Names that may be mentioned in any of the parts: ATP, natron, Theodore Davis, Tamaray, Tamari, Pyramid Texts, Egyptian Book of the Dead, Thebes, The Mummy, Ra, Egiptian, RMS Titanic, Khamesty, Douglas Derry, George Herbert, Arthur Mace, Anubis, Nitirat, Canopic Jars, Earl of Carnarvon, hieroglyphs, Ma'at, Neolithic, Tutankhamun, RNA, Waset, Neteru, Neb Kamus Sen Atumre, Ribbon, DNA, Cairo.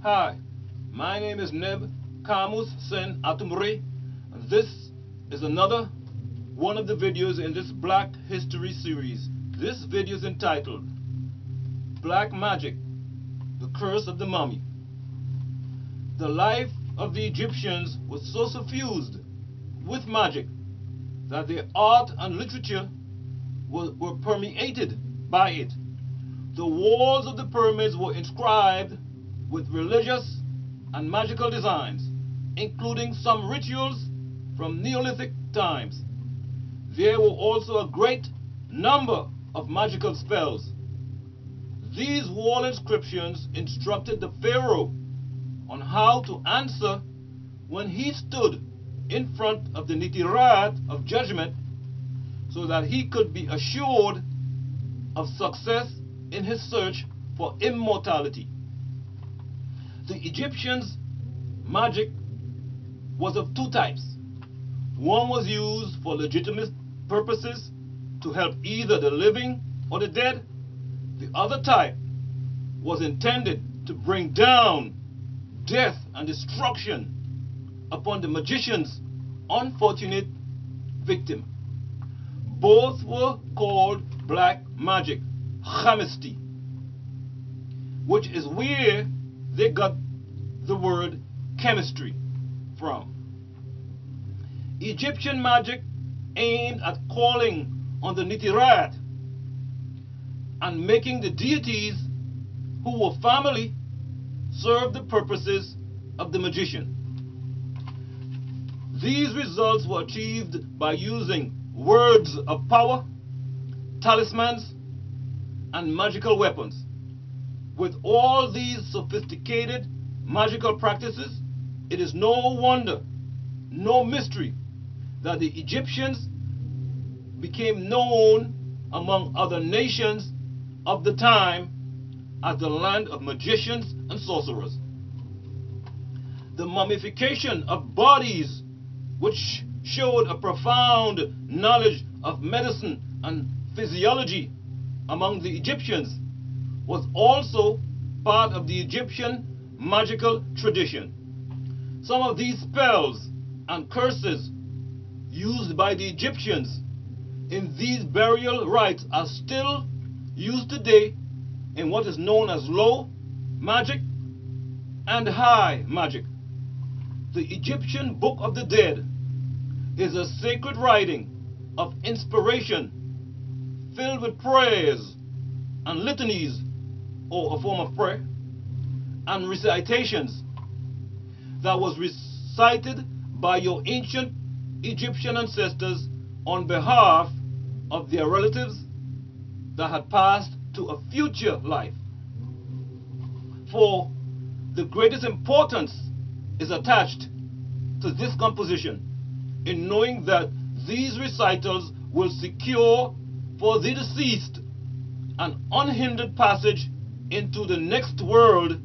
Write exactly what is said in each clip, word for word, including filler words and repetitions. Hi, my name is Neb Kamus Sen Atumre, and this is another one of the videos in this Black History series. This video is entitled Black Magic, the Curse of the Mummy. The life of the Egyptians was so suffused with magic that their art and literature were, were permeated by it. The walls of the pyramids were inscribed with religious and magical designs, including some rituals from Neolithic times. There were also a great number of magical spells. These wall inscriptions instructed the pharaoh on how to answer when he stood in front of the Nitirat of judgment, so that he could be assured of success in his search for immortality. The Egyptians' magic was of two types. One was used for legitimate purposes to help either the living or the dead. The other type was intended to bring down death and destruction upon the magician's unfortunate victim. Both were called black magic, Khamesty, which is where they got the word chemistry from. Egyptian magic aimed at calling on the Nitirat and making the deities who were family serve the purposes of the magician. These results were achieved by using words of power, talismans, and magical weapons. With all these sophisticated magical practices, it is no wonder, no mystery, that the Egyptians became known among other nations of the time as the land of magicians and sorcerers. The mummification of bodies, which showed a profound knowledge of medicine and physiology among the Egyptians, was also part of the Egyptian magical tradition. Some of these spells and curses used by the Egyptians in these burial rites are still used today in what is known as low magic and high magic. The Egyptian Book of the Dead is a sacred writing of inspiration filled with prayers and litanies, or a form of prayer, and recitations that was recited by your ancient Egyptian ancestors on behalf of their relatives that had passed to a future life. For the greatest importance is attached to this composition in knowing that these recitals will secure for the deceased an unhindered passage into the next world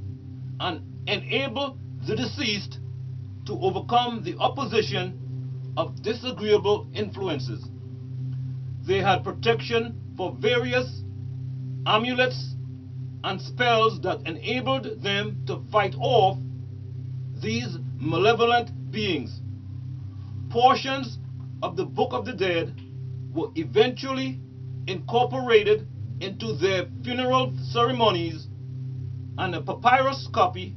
and enable the deceased to overcome the opposition of disagreeable influences. They had protection for various amulets and spells that enabled them to fight off these malevolent beings. Portions of the Book of the Dead were eventually incorporated into their funeral ceremonies, and a papyrus copy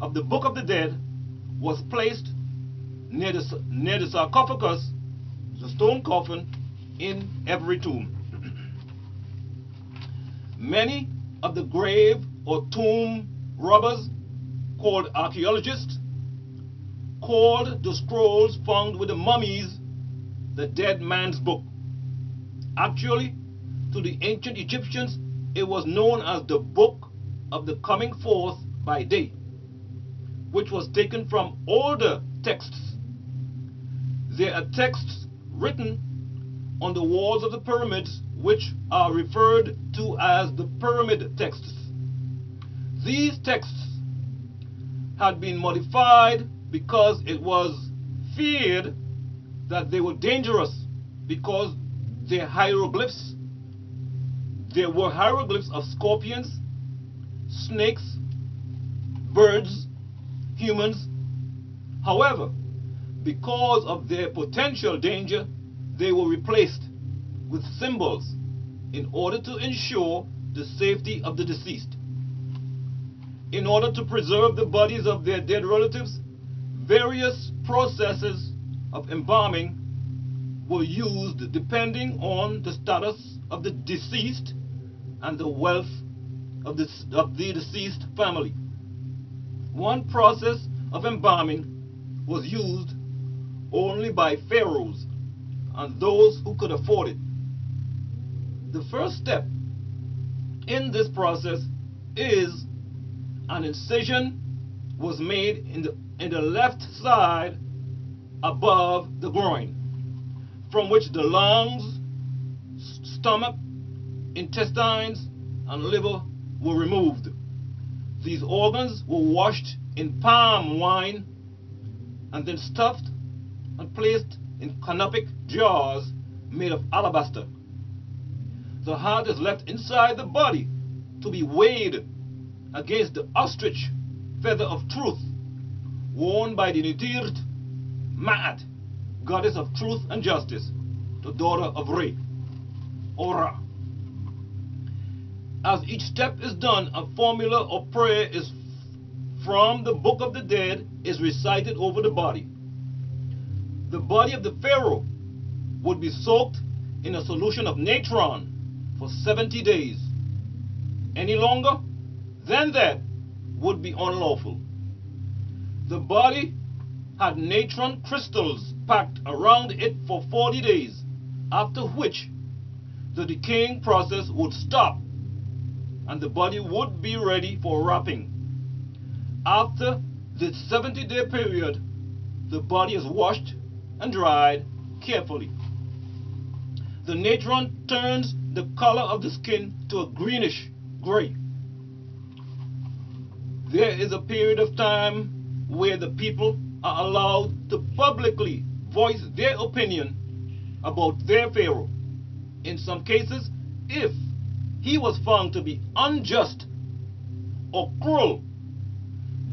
of the Book of the Dead was placed near the, near the sarcophagus, the stone coffin, in every tomb. Many of the grave or tomb robbers, called archaeologists, called the scrolls found with the mummies the dead man's book. Actually, to the ancient Egyptians, it was known as the Book of the Coming Forth by Day, which was taken from older texts. There are texts written on the walls of the pyramids which are referred to as the Pyramid Texts. These texts had been modified because it was feared that they were dangerous because their hieroglyphs There were hieroglyphs of scorpions, snakes, birds, humans. However, because of their potential danger, they were replaced with symbols in order to ensure the safety of the deceased. In order to preserve the bodies of their dead relatives, various processes of embalming were used depending on the status of the deceased and the wealth of the, of the deceased family. One process of embalming was used only by pharaohs and those who could afford it. The first step in this process is an incision was made in the, in the left side above the groin, from which the lungs, stomach, intestines, and liver were removed. These organs were washed in palm wine and then stuffed and placed in canopic jars made of alabaster. The heart is left inside the body to be weighed against the ostrich feather of truth worn by the Nitirat, Ma'at, goddess of truth and justice, the daughter of Ra, or Ra. As each step is done, a formula or prayer is from the Book of the Dead is recited over the body. The body of the pharaoh would be soaked in a solution of natron for seventy days. Any longer than that would be unlawful. The body had natron crystals packed around it for forty days, after which the decaying process would stop and the body would be ready for wrapping. After the seventy-day period, the body is washed and dried carefully. The natron turns the color of the skin to a greenish gray. There is a period of time where the people are allowed to publicly voice their opinion about their pharaoh. In some cases, if he was found to be unjust or cruel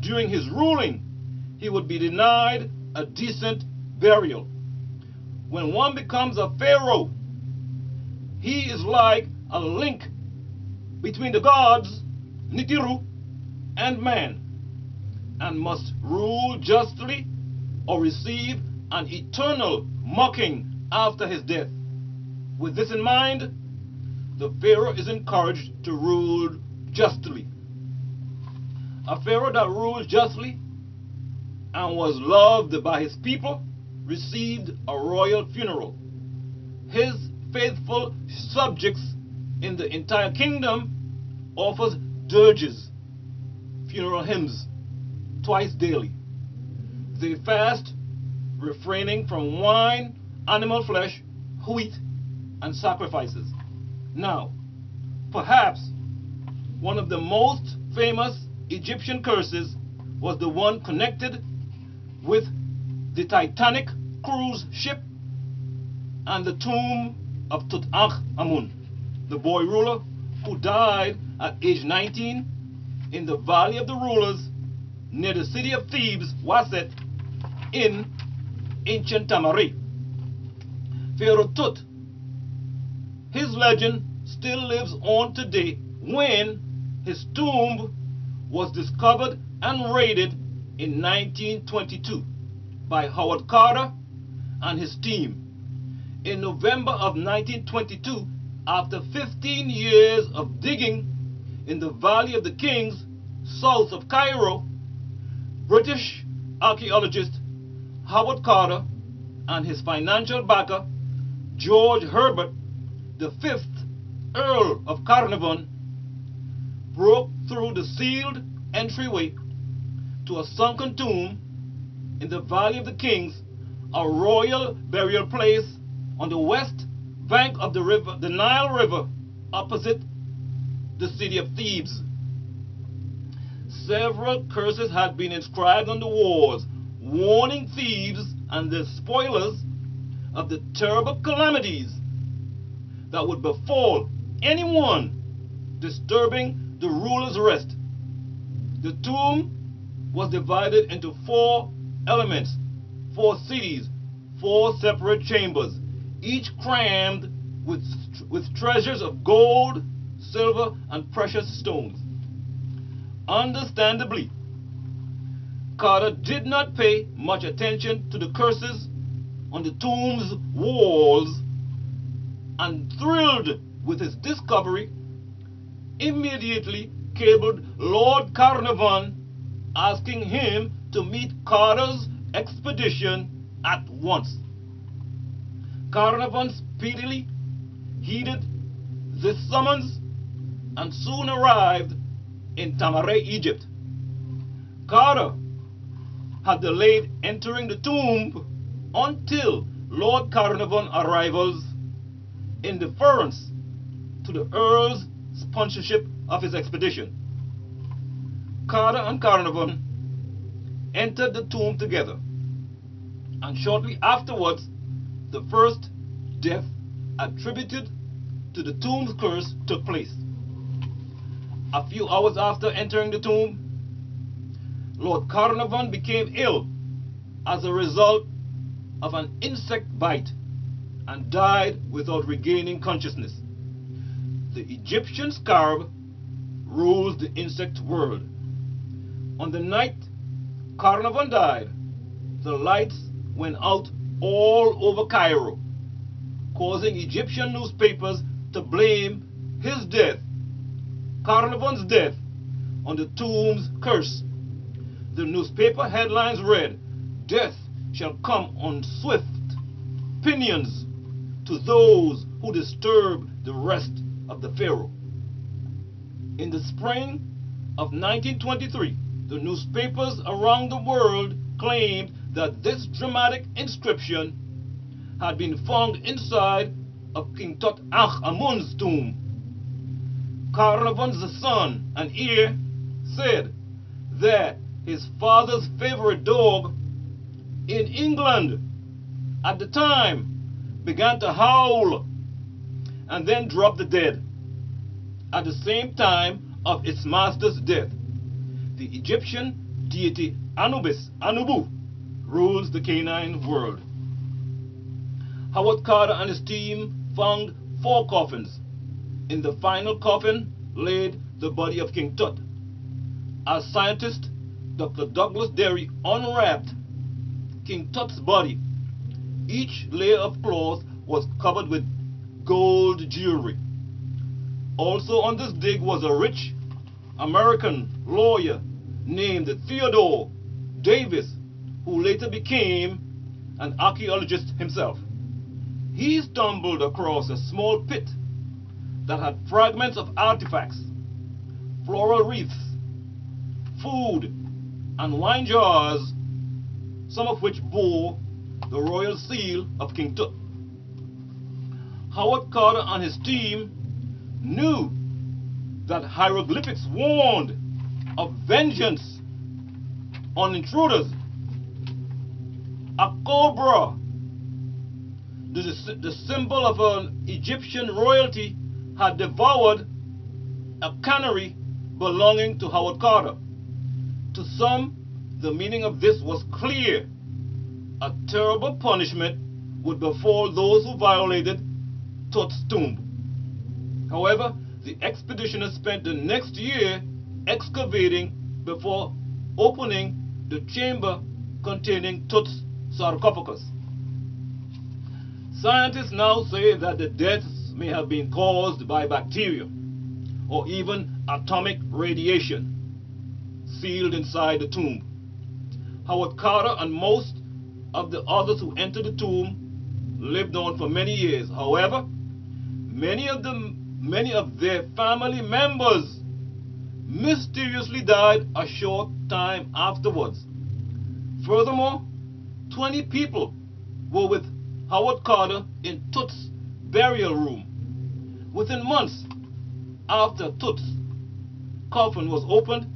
during his ruling, he would be denied a decent burial. When one becomes a pharaoh, he is like a link between the gods, Neteru, and man, and must rule justly or receive an eternal mocking after his death. With this in mind, the pharaoh is encouraged to rule justly. A pharaoh that ruled justly and was loved by his people received a royal funeral. His faithful subjects in the entire kingdom offers dirges, funeral hymns, twice daily. They fast, refraining from wine, animal flesh, wheat, and sacrifices. Now, perhaps one of the most famous Egyptian curses was the one connected with the Titanic cruise ship and the tomb of Tutankhamun, the boy ruler who died at age nineteen in the Valley of the Rulers near the city of Thebes, Waset, in ancient Tamari. Pharaoh Tut, his legend still lives on today when his tomb was discovered and raided in nineteen twenty-two by Howard Carter and his team. In November of nineteen twenty-two, after fifteen years of digging in the Valley of the Kings, south of Cairo, British archaeologist Howard Carter and his financial backer, George Herbert, the fifth Earl of Carnarvon, broke through the sealed entryway to a sunken tomb in the Valley of the Kings, a royal burial place on the west bank of the river, the Nile River, opposite the city of Thebes. Several curses had been inscribed on the walls, warning thieves and their spoilers of the terrible calamities that would befall anyone disturbing the ruler's rest. The tomb was divided into four elements, four cities, four separate chambers, each crammed with, with treasures of gold, silver, and precious stones. Understandably, Carter did not pay much attention to the curses on the tomb's walls, and thrilled with his discovery, immediately cabled Lord Carnarvon asking him to meet Carter's expedition at once. Carnarvon speedily heeded this summons and soon arrived in Tamaray, Egypt. Carter had delayed entering the tomb until Lord Carnarvon's arrivals, in deference to the Earl's sponsorship of his expedition. Carter and Carnarvon entered the tomb together, and shortly afterwards, the first death attributed to the tomb's curse took place. A few hours after entering the tomb, Lord Carnarvon became ill as a result of an insect bite and died without regaining consciousness. The Egyptian scarab rules the insect world. On the night Carnarvon died, the lights went out all over Cairo, causing Egyptian newspapers to blame his death, Carnarvon's death, on the tomb's curse. The newspaper headlines read, "Death shall come on swift pinions to those who disturb the rest of the pharaoh." In the spring of nineteen twenty-three, the newspapers around the world claimed that this dramatic inscription had been found inside of King Tutankhamun's tomb. Carnarvon's son and heir said that his father's favorite dog in England at the time began to howl and then dropped dead at the same time of its master's death. The Egyptian deity Anubis, Anubu, rules the canine world. Howard Carter and his team found four coffins. In the final coffin laid the body of King Tut. As scientist, Doctor Douglas Derry unwrapped King Tut's body. Each layer of cloth was covered with gold jewelry. Also on this dig was a rich American lawyer named Theodore Davis, who later became an archaeologist himself. He stumbled across a small pit that had fragments of artifacts, floral wreaths, food, and wine jars, some of which bore the royal seal of King Tut. Howard Carter and his team knew that hieroglyphics warned of vengeance on intruders. A cobra, the, the symbol of an Egyptian royalty, had devoured a canary belonging to Howard Carter. To some, the meaning of this was clear. A terrible punishment would befall those who violated Tut's tomb. However, the expeditioners spent the next year excavating before opening the chamber containing Tut's sarcophagus. Scientists now say that the deaths may have been caused by bacteria or even atomic radiation sealed inside the tomb. Howard Carter and most of the others who entered the tomb lived on for many years. However, many of them many of their family members mysteriously died a short time afterwards. Furthermore, twenty people were with Howard Carter in Tut's burial room. Within months after Tut's coffin was opened,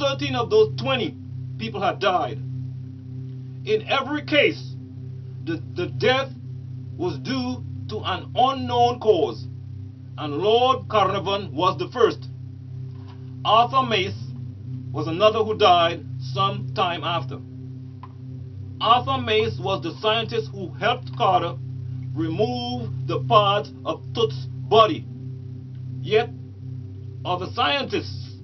thirteen of those twenty people had died. In every case, the, the death was due to an unknown cause, and Lord Carnarvon was the first. Arthur Mace was another who died some time after. Arthur Mace was the scientist who helped Carter remove the parts of Tut's body. Yet, other scientists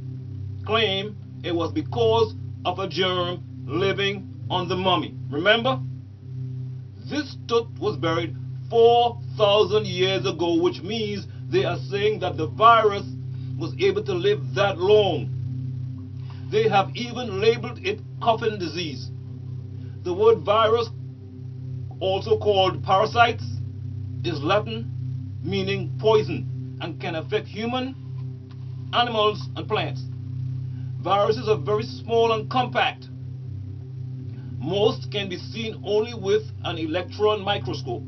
claim it was because of a germ living on the mummy. Remember? This Tut was buried four thousand years ago, which means they are saying that the virus was able to live that long. They have even labeled it coffin disease. The word virus, also called parasites, is Latin, meaning poison, and can affect human, animals, and plants. Viruses are very small and compact. Most can be seen only with an electron microscope.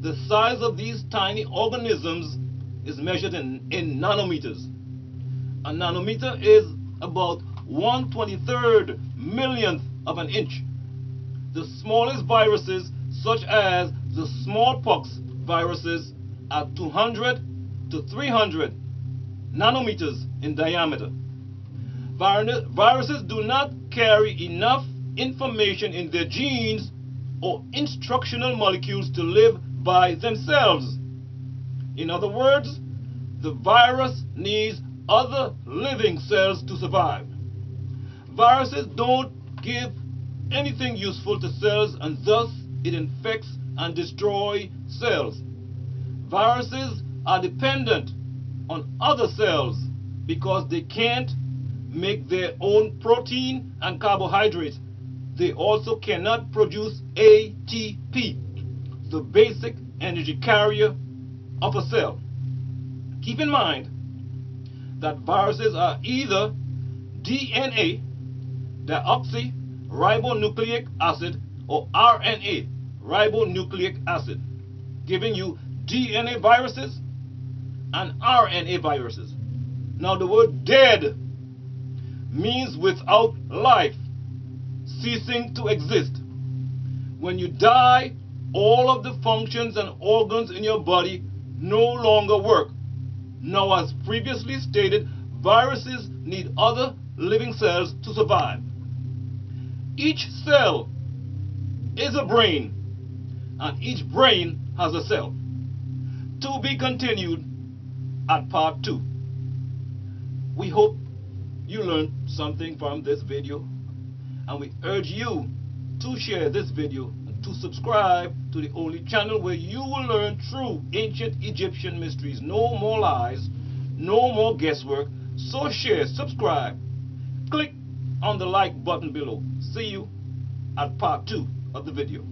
The size of these tiny organisms is measured in, in nanometers. A nanometer is about one twenty-third millionth of an inch. The smallest viruses, such as the smallpox viruses, are two hundred to three hundred nanometers in diameter. Vir- viruses do not carry enough information in their genes or instructional molecules to live by themselves. In other words, the virus needs other living cells to survive. Viruses don't give anything useful to cells, and thus it infects and destroys cells. Viruses are dependent on other cells because they can't make their own protein and carbohydrates. They also cannot produce A T P, the basic energy carrier of a cell. Keep in mind that viruses are either D N A, deoxy ribonucleic acid, or R N A, ribonucleic acid, giving you D N A viruses and R N A viruses. Now, the word dead means without life, ceasing to exist. When you die, all of the functions and organs in your body no longer work. Now, as previously stated, viruses need other living cells to survive. Each cell is a brain, and each brain has a cell. To be continued at part two. We hope you learned something from this video, and we urge you to share this video and to subscribe to the only channel where you will learn true ancient Egyptian mysteries. No more lies, no more guesswork. So share, subscribe, click on the like button below. See you at part two of the video.